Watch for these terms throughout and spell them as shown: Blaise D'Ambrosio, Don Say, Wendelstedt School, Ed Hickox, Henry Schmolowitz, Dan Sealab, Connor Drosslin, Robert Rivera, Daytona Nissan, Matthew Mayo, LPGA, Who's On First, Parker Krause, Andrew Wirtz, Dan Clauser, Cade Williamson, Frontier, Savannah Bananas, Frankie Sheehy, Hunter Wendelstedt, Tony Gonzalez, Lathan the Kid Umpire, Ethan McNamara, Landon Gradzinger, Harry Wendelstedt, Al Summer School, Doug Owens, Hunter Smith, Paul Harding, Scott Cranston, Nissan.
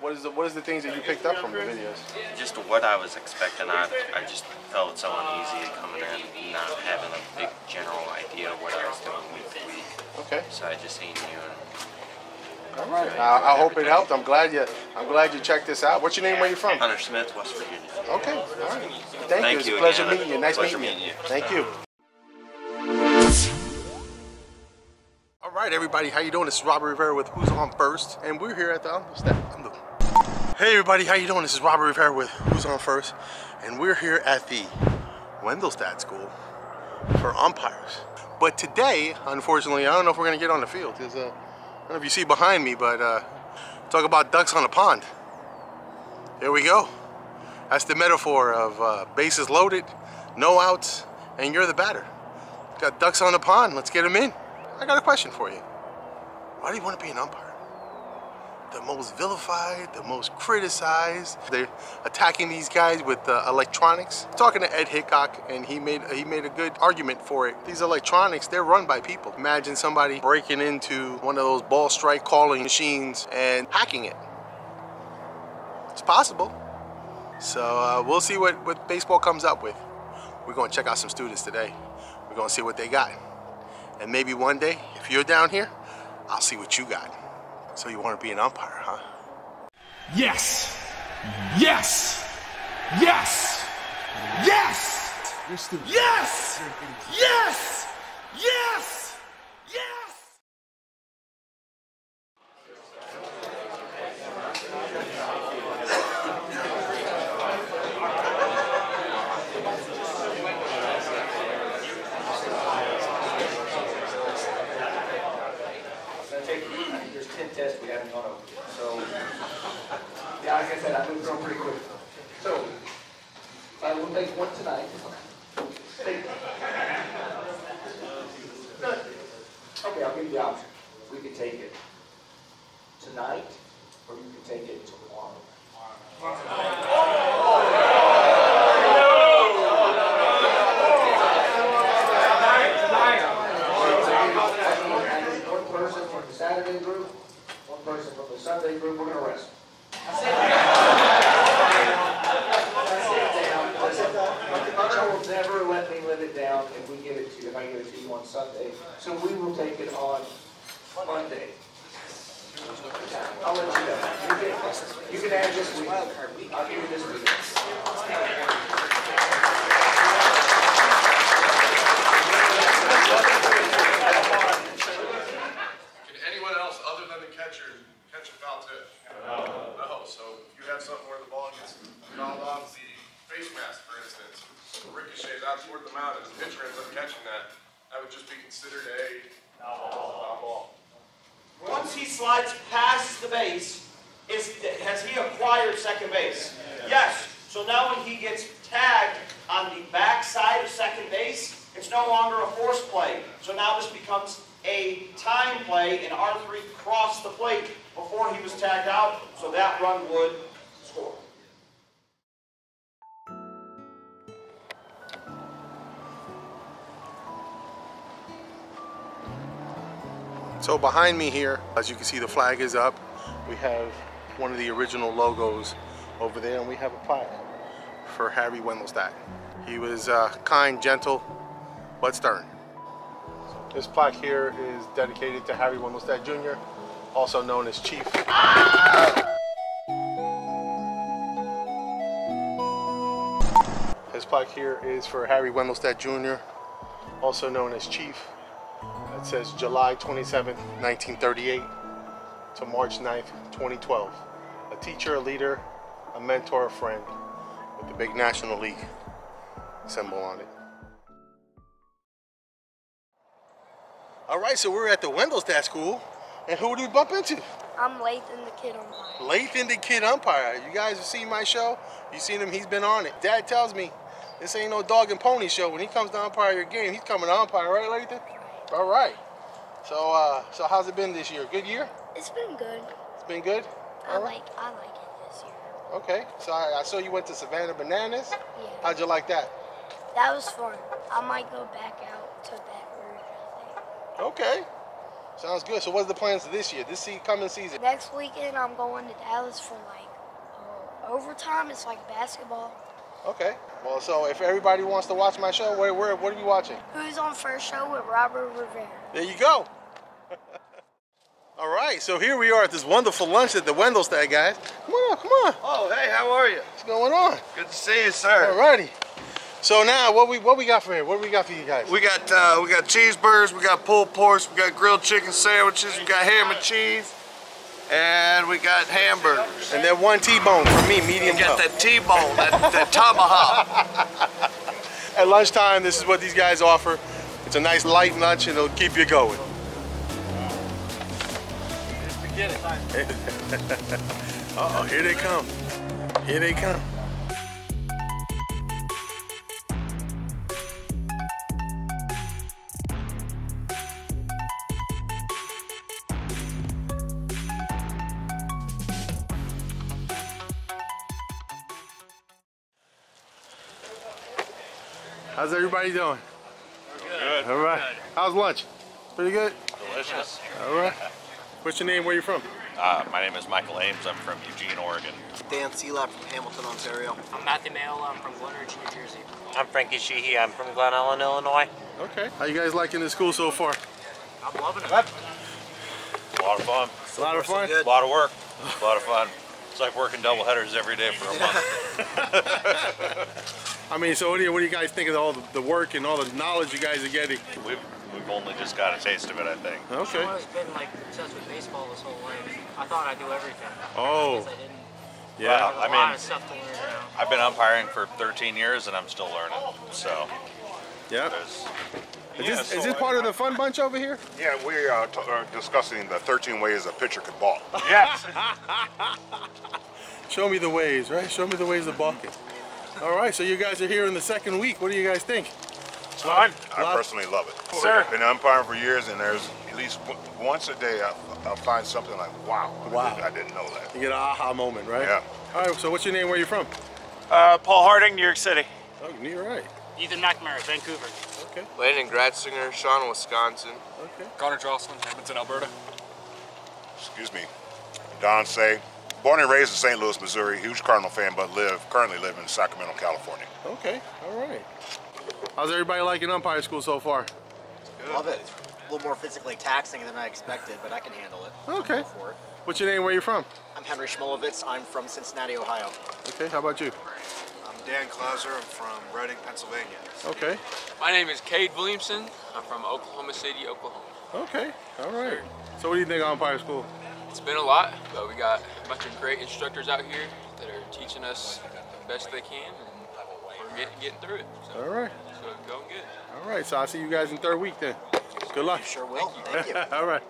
What is the things that you picked up from the videos? Just what I was expecting. I just felt so uneasy coming in, not having a big general idea of what I was doing week to week. Okay. So I just ain't knew. All right. I hope it helped. I'm glad you checked this out. What's your name? Where you from? Hunter Smith, West Virginia. Okay. All right. Thank you. It's a pleasure meeting you. Nice meeting you. Thank you. All right, everybody. How you doing? This is Robert Rivera with Who's On First, and we're here at the Hey everybody, how you doing? This is Robert Rivera with Who's On First, and we're here at the Wendelstedt School for umpires. But today, unfortunately, I don't know if we're going to get on the field. There's a, I don't know if you see behind me, but talk about ducks on a pond. There we go. That's the metaphor of bases loaded, no outs, and you're the batter. Got ducks on the pond, let's get them in. I got a question for you. Why do you want to be an umpire? The most vilified, the most criticized. They're attacking these guys with electronics. I'm talking to Ed Hickox, and he made a good argument for it. These electronics, they're run by people. Imagine somebody breaking into one of those ball strike calling machines and hacking it. It's possible. So we'll see what baseball comes up with. We're gonna check out some students today. We're gonna see what they got. And maybe one day, if you're down here, I'll see what you got. So you want to be an umpire, huh? Yes! Yes! Yes! Yes! Yes! Yes! Yes! Yes! Yes! Test we haven't gone over. So, yeah, like I said, I moved on pretty quick. So, I will make one tonight. Okay, I'll give you the option. We can take it tonight, or you can take it tomorrow. Sunday group, we're going to rest. That's it. Coach will never let me live it down if we give it to you, if I give it to you on Sunday. So we will take it on Monday. I'll let you know. You can add this week. I'll give you this week. Can anyone else other than the catcher catch a foul tip? No. So if you have something where the ball gets called off the face mask, for instance, ricochets out toward the mound and the pitcher ends up catching that, that would just be considered a foul ball. Once he slides past the base, has he acquired second base? Yes. So now when he gets tagged on the back side of second base, it's no longer a force play. So now this becomes a time play, and R3 crossed the plate before he was tagged out, so that run would score. So behind me here, as you can see, the flag is up. We have one of the original logos over there, and we have a plaque for Harry Wendelstedt. He was kind, gentle, but stern. This plaque here is dedicated to Harry Wendelstedt Jr., also known as Chief. This plaque here is for Harry Wendelstedt Jr., also known as Chief. It says July 27th, 1938 to March 9th, 2012. A teacher, a leader, a mentor, a friend, with the big National League symbol on it. All right, so we're at the Wendelstedt School, and who do we bump into? I'm Lathan the Kid Umpire. Lathan the Kid Umpire. You guys have seen my show? You've seen him, he's been on it. Dad tells me, this ain't no dog and pony show. When he comes to umpire your game, he's coming to umpire, right, Lathan? All right. So so how's it been this year? Good year? It's been good. It's been good? I like it this year. Okay, so I saw you went to Savannah Bananas. Yeah. How'd you like that? That was fun. I might go back out to that. Okay, Sounds good. So what's the plans this year, this coming season? Next weekend, I'm going to Dallas for overtime. It's like basketball. Okay. Well, so if everybody wants to watch my show, what are you watching? Who's on First show with Robert Rivera. There you go. All right, so here we are at this wonderful lunch at the Wendelstedt, guys. Come on, come on. Oh, hey, how are you? What's going on? Good to see you, sir. All righty. So now, what we got for here? What do we got for you guys? We got cheeseburgers, we got pulled porks, we got grilled chicken sandwiches, we got ham and cheese, and we got hamburgers. And that one T-bone for me, medium. You got that T-bone, that tomahawk. At lunchtime, this is what these guys offer. It's a nice light lunch, and it'll keep you going. Uh-oh, here they come. Here they come. How's everybody doing? We're good. All right. Good. How's lunch? Pretty good? Delicious. All right. What's your name? Where are you from? My name is Michael Ames. I'm from Eugene, Oregon. Dan Sealab from Hamilton, Ontario. I'm Matthew Mayo. I'm from Glen Ridge, New Jersey. I'm Frankie Sheehy. I'm from Glen Ellen, Illinois. Okay. How you guys liking the school so far? I'm loving it. A lot of fun. It's a lot of fun? A lot of work. A lot of fun. It's like working double headers every day for a month. I mean, so what do you guys think of all the work and all the knowledge you guys are getting? We've only just got a taste of it, I think. Okay. I've always been like obsessed with baseball this whole life. I thought I knew everything. Oh. I guess I didn't. Yeah. I mean, a lot of stuff to learn now. I've been umpiring for 13 years and I'm still learning. So. Yep. Is this part of the fun bunch over here? Yeah, we are discussing the 13 ways a pitcher could balk. Yes. Show me the ways, right? Show me the ways of balking. All right. So you guys are here in the second week. What do you guys think? I personally love it. Sir. I've been umpiring for years, and there's at least once a day I'll find something like, wow. I didn't know that. You get an aha moment, right? Yeah. All right, so what's your name? Where are you from? Paul Harding, New York City. Oh, you're right. Ethan McNamara, Vancouver. Okay. Landon Gradzinger, Shawn, Wisconsin. Okay. Connor Drosslin, Edmonton, Alberta. Excuse me. Don Say. Born and raised in St. Louis, Missouri. Huge Cardinal fan, but currently live in Sacramento, California. Okay, all right. How's everybody liking umpire school so far? Good. Love it. It's a little more physically taxing than I expected, but I can handle it. Okay. What's your name? Where are you from? I'm Henry Schmolowitz. I'm from Cincinnati, Ohio. Okay. How about you? I'm Dan Clauser. I'm from Reading, Pennsylvania. Okay. My name is Cade Williamson. I'm from Oklahoma City, Oklahoma. Okay. All right. So what do you think of umpire school? It's been a lot, but we got a bunch of great instructors out here that are teaching us the best they can. Getting through it. So, all right. So going good. All right. So I'll see you guys in third week then. Good luck. You sure will. Thank you. All right.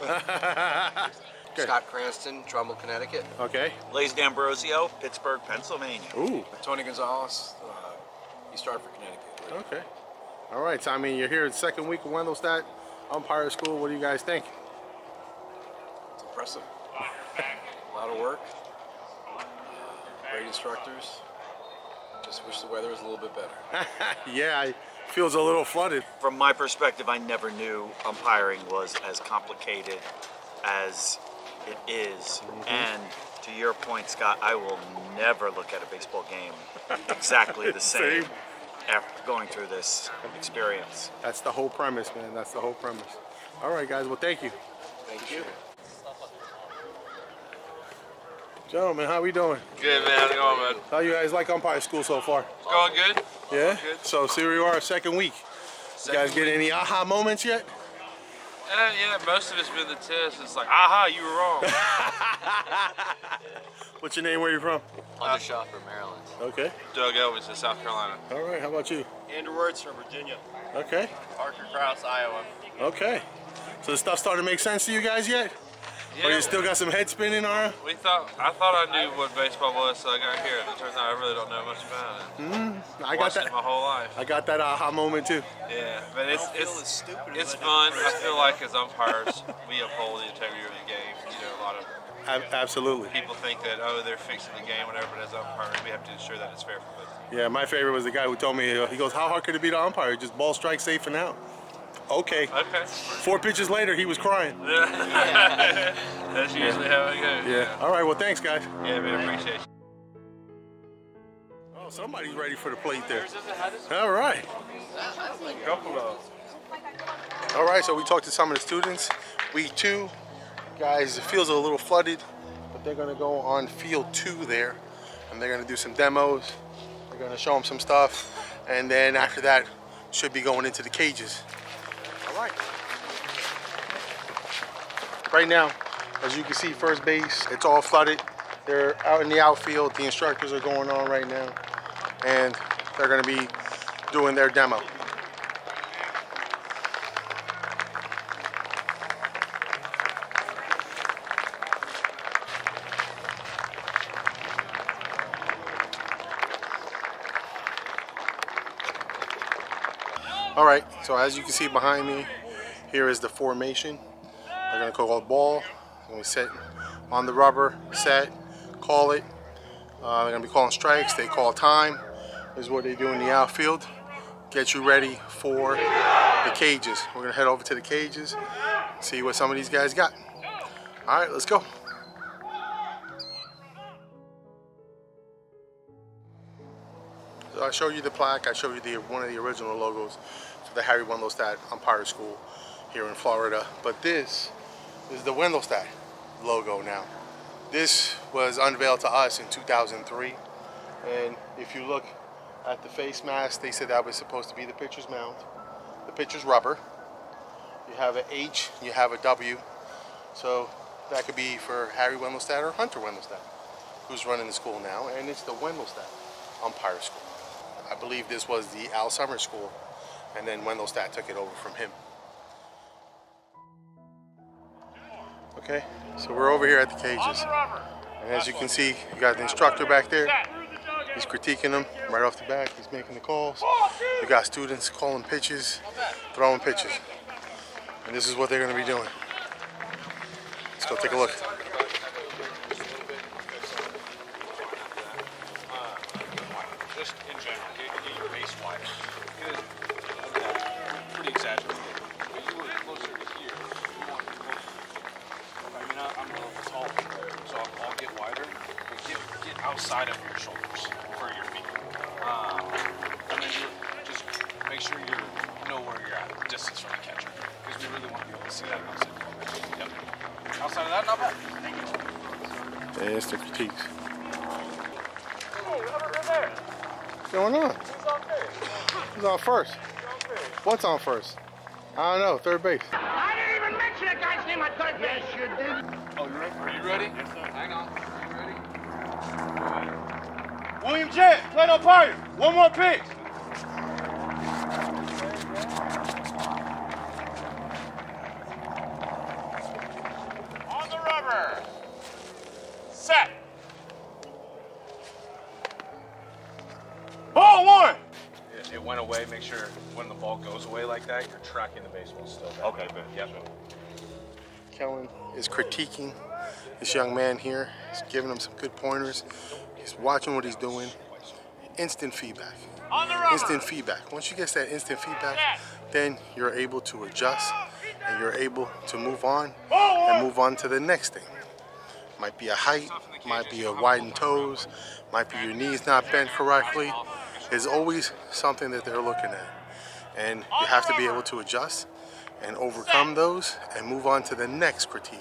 Okay. Scott Cranston, Trumbull, Connecticut. Okay. Blaise D'Ambrosio, Pittsburgh, Pennsylvania. Ooh. Tony Gonzalez. He started for Connecticut. Right? Okay. All right. So I mean, you're here the second week of Wendelstedt umpire school. What do you guys think? It's impressive. A lot of work. Great instructors. Just wish the weather was a little bit better. Yeah, it feels a little flooded. From my perspective, I never knew umpiring was as complicated as it is. Mm-hmm. And to your point, Scott, I will never look at a baseball game exactly the same after going through this experience. That's the whole premise, man. That's the whole premise. All right, guys. Well, thank you. Thank you. Gentlemen, how we doing? Good, man. How's it going, man? How you guys like umpire school so far? It's going good. Yeah? Going good. So, here we are, second week. You guys get any aha moments yet? Yeah, most of it's been the test. It's like, aha, you were wrong. What's your name? Where are you from? Hunter from Maryland. Okay. Doug Owens in South Carolina. All right, how about you? Andrew Wirtz from Virginia. Okay. Parker Krause, Iowa. Okay. So, the stuff starting to make sense to you guys yet? Yeah. Or you still got some head spinning on? I thought I knew what baseball was, so I got here. It turns out I really don't know much about it. I got that my whole life. I got that aha moment too. Yeah, but it's fun. I feel like as umpires, we uphold the integrity of the game. You know, a lot of absolutely. People think that they're fixing the game, whatever. But as umpires, we have to ensure that it's fair for both. Yeah, my favorite was the guy who told me, he goes, "How hard could it be to umpire? Just ball strike safe and out." Okay. Okay. 4 pitches later, he was crying. Yeah. That's usually how it goes. Yeah. All right. Well, thanks, guys. Yeah, we appreciate you. Oh, somebody's ready for the plate there. All right. Couple of. All right. So we talked to some of the students. Week 2, guys. The fields are a little flooded, but they're gonna go on field 2 there, and they're gonna do some demos. They're gonna show them some stuff, and then after that, should be going into the cages. All right. Right now, as you can see, first base, it's all flooded. They're out in the outfield. The instructors are going on right now, and they're going to be doing their demo. All right, so as you can see behind me, here is the formation. They're gonna call a ball, and we set on the rubber, set, call it. They're gonna be calling strikes, they call time. This is what they do in the outfield. Get you ready for the cages. We're gonna head over to the cages, see what some of these guys got. All right, let's go. I show you the plaque. I show you one of the original logos for the Harry Wendelstedt Umpire School here in Florida. But this is the Wendelstedt logo now. This was unveiled to us in 2003. And if you look at the face mask, they said that was supposed to be the pitcher's mound, the pitcher's rubber. You have an H, you have a W. So that could be for Harry Wendelstedt or Hunter Wendelstedt, who's running the school now. And it's the Wendelstedt Umpire School. I believe this was the Al Summer School, and then Wendelstedt took it over from him. Okay, so we're over here at the cages. And as you can see, you got the instructor back there. He's critiquing them right off the back. He's making the calls. You got students calling pitches, throwing pitches. And this is what they're going to be doing. Let's go take a look. Just in general, get your base wider. It is pretty exaggerated. But you were closer to here. You want to go. I mean, I'm a little tall, so I'll get wider. But get outside of your shoulders for your feet. And then just make sure you know where you're at, distance from the catcher. Because we really want to be able to see that outside. Yep. Outside of that, not bad. Thank you. There's the critiques. Hey, Robert Rivera. What's going on? Who's on first? What's on first? I don't know. Third base. I didn't even mention that guy's name. I thought yes, you did. Oh, are you ready? Yes, sir. Hang on. Are you ready? William Jett, play no party. One more pitch. On the rubber. Set. It went away. Make sure when the ball goes away like that, you're tracking the baseball still. Okay, good. Yep. Kellen is critiquing this young man here. He's giving him some good pointers. He's watching what he's doing. Instant feedback. Instant feedback. Once you get that instant feedback, then you're able to adjust and you're able to move on and move on to the next thing. Might be a height, might be a widened toes, might be your knees not bent correctly. Is always something that they're looking at. And you have to be able to adjust and overcome those and move on to the next critique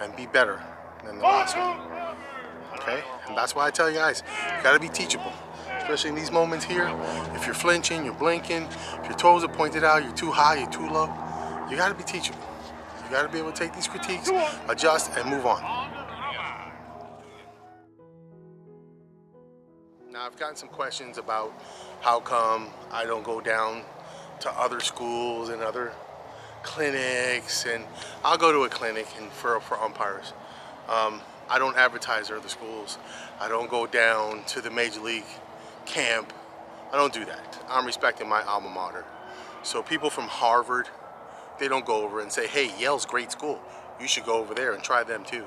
and be better than the last one. Okay? And that's why I tell you guys, you gotta be teachable, especially in these moments here. If you're flinching, you're blinking, if your toes are pointed out, you're too high, you're too low, you gotta be teachable. You gotta be able to take these critiques, adjust, and move on. Now, I've gotten some questions about how come I don't go down to other schools and other clinics, and I'll go to a clinic and for umpires. I don't advertise other schools. I don't go down to the major league camp. I don't do that. I'm respecting my alma mater. So people from Harvard, they don't go over and say, hey, Yale's great school. You should go over there and try them too.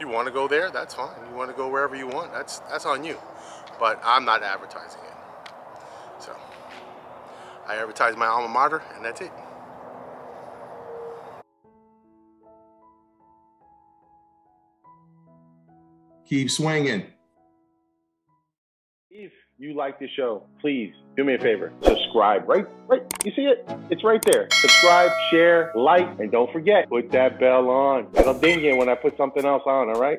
You want to go there? That's fine. You want to go wherever you want? That's on you. But I'm not advertising it. So I advertise my alma mater, and that's it. Keep swinging. If you like this show, please do me a favor. Subscribe, right? You see it? It's right there. Subscribe, share, like, and don't forget, put that bell on. It'll ding you when I put something else on, all right?